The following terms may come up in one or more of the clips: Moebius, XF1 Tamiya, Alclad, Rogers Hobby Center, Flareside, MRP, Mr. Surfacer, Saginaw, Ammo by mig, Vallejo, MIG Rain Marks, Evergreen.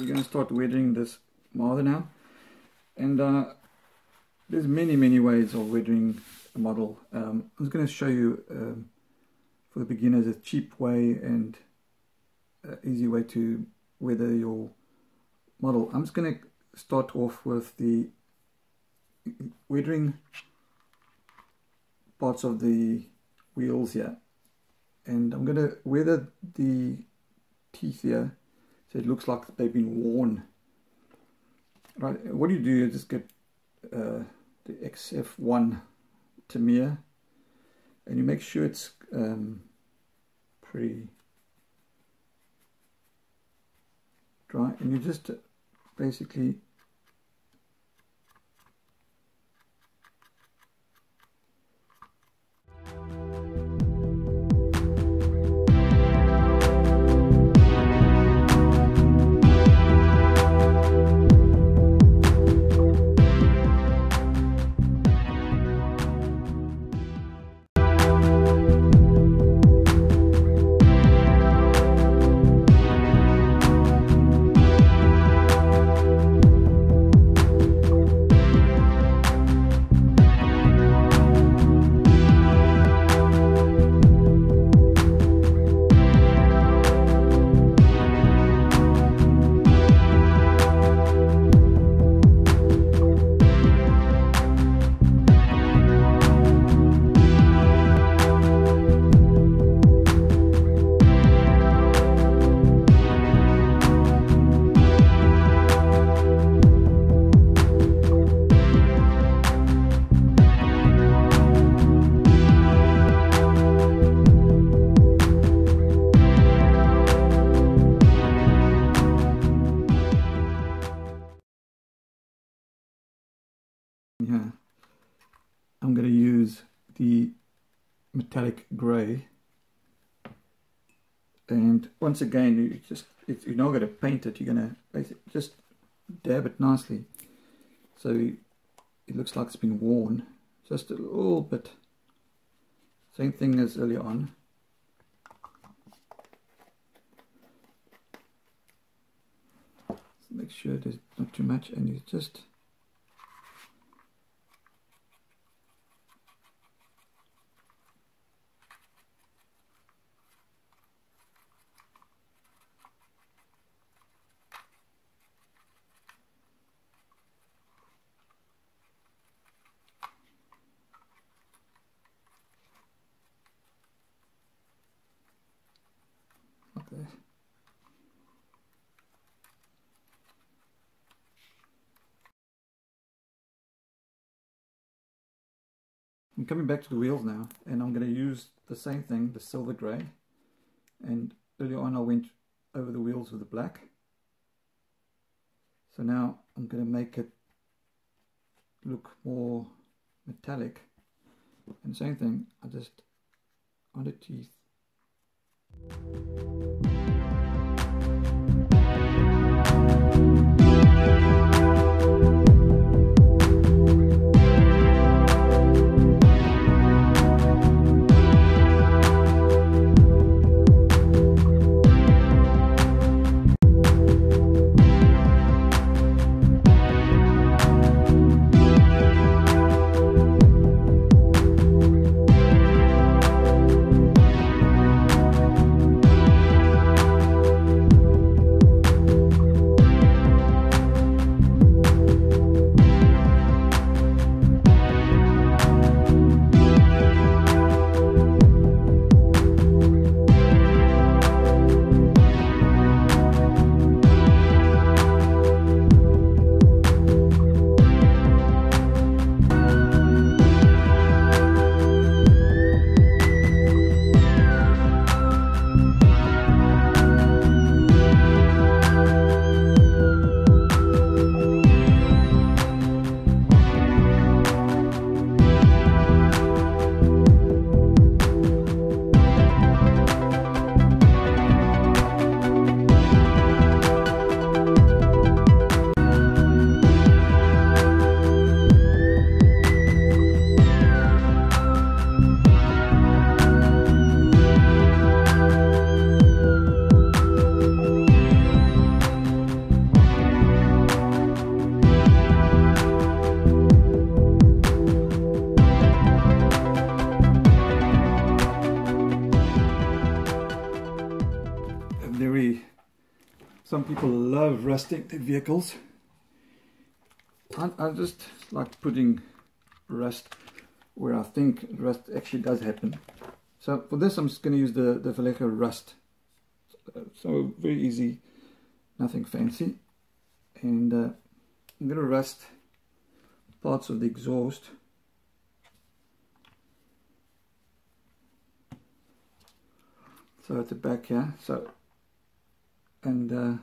we're gonna start weathering this model now, and there's many ways of weathering a model. I was going to show you for the beginners a cheap way and easy way to weather your model. I'm just going to start off with the weathering parts of the wheels here, and I'm going to weather the teeth here so it looks like they've been worn. Right, what you do is just get the XF1 Tamiya, and you make sure it's pretty dry, and you just basically I'm going to use the metallic grey, and once again, you just, if you're not going to paint it, you're going to just dab it nicely so it looks like it's been worn just a little bit. Same thing as earlier on. So make sure there's not too much, and you just I'm coming back to the wheels now, and I'm going to use the same thing, the silver grey, and earlier on I went over the wheels with the black. So now I'm going to make it look more metallic, and same thing, I just on the teeth. Some people love rusting their vehicles. I just like putting rust where I think rust actually does happen. So for this I'm just going to use the Vallejo rust. So very easy, nothing fancy. And I'm going to rust parts of the exhaust. So at the back here, so, and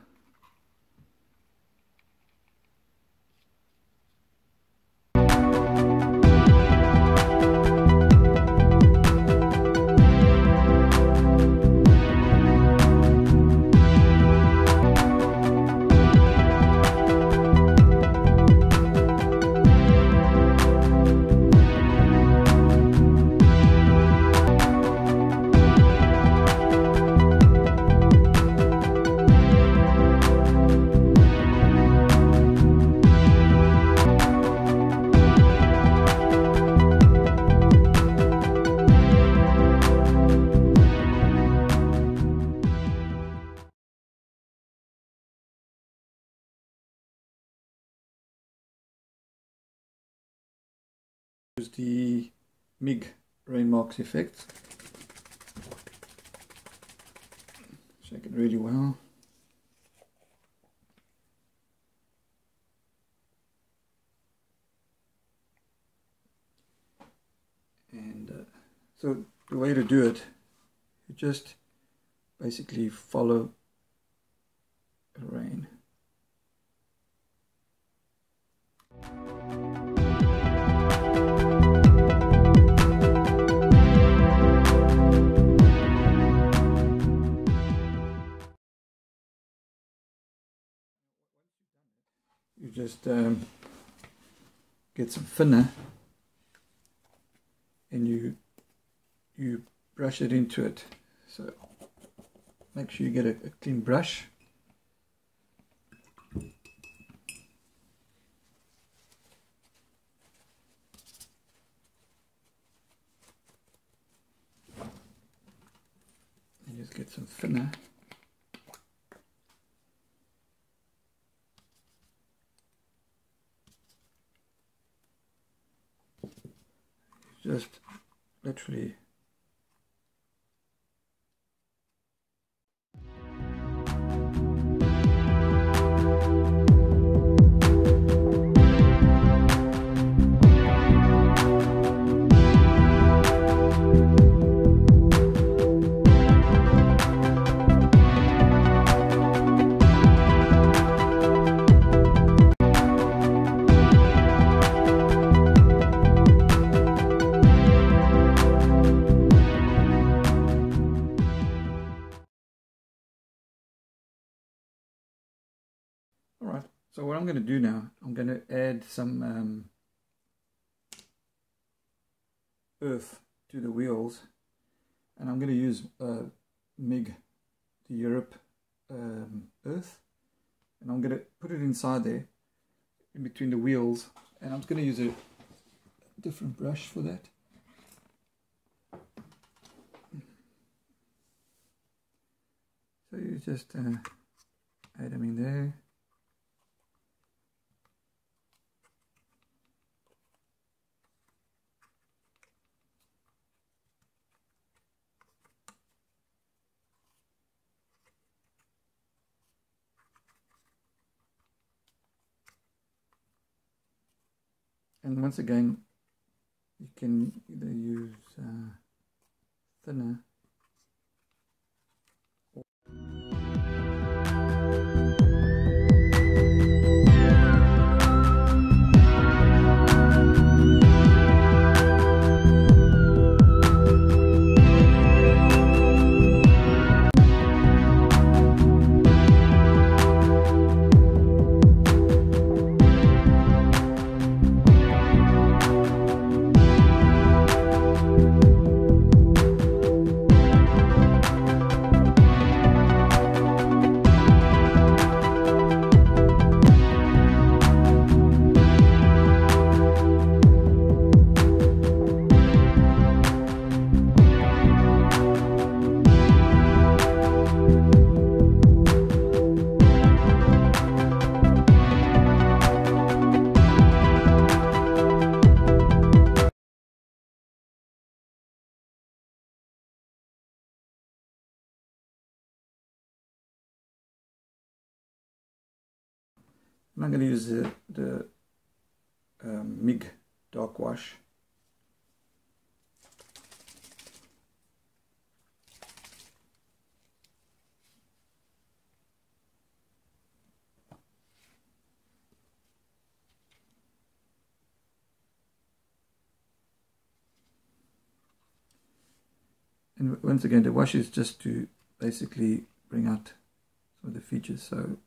use the MIG Rain Marks effect. Shake it really well. And so the way to do it, you just basically follow the rain. You just get some thinner and you brush it into it. So make sure you get a clean brush. And just get some thinner. Just literally . Alright, so what I'm going to do now, I'm going to add some earth to the wheels, and I'm going to use MIG, the Europe earth, and I'm going to put it inside there, in between the wheels, and I'm going to use a different brush for that. So you just add them in there. And once again, you can either use thinner. I'm not going to use the MIG dock wash. And once again, the wash is just to basically bring out some of the features. So